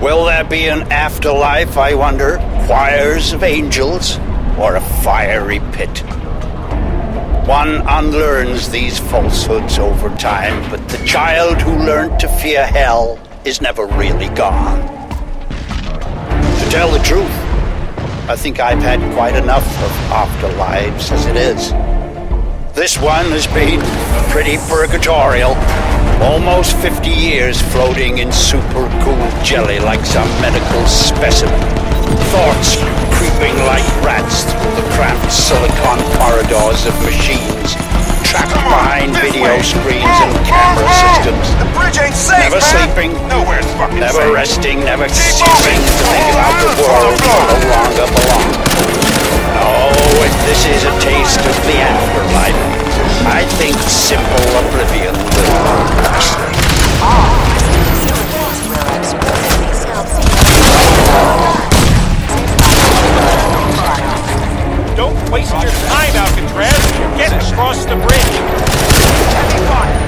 Will there be an afterlife, I wonder? Choirs of angels, or a fiery pit? One unlearns these falsehoods over time, but the child who learned to fear hell is never really gone. To tell the truth, I think I've had quite enough of afterlives as it is. This one has been pretty purgatorial. Almost 50 years floating in super cool jelly like some medical specimen. Thoughts creeping like rats through the cramped silicon corridors of machines, trapped behind video screens and camera systems. The bridge ain't safe, never sleeping, never resting, never ceasing to think about the world you no longer belong. Oh, if this is a taste of the afterlife, I think simple oblivion will last. Don't waste your time, Alcatraz! Get across the bridge! Heavy fire!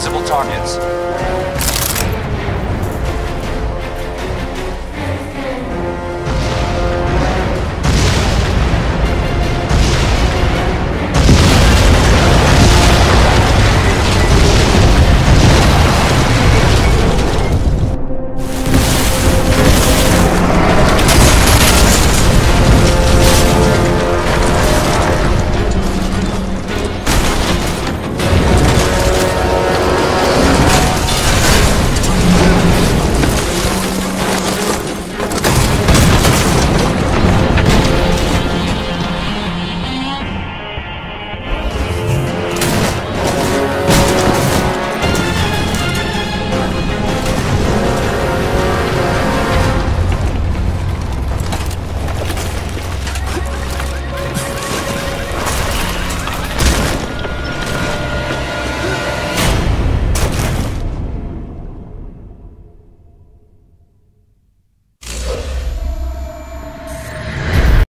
visible targets.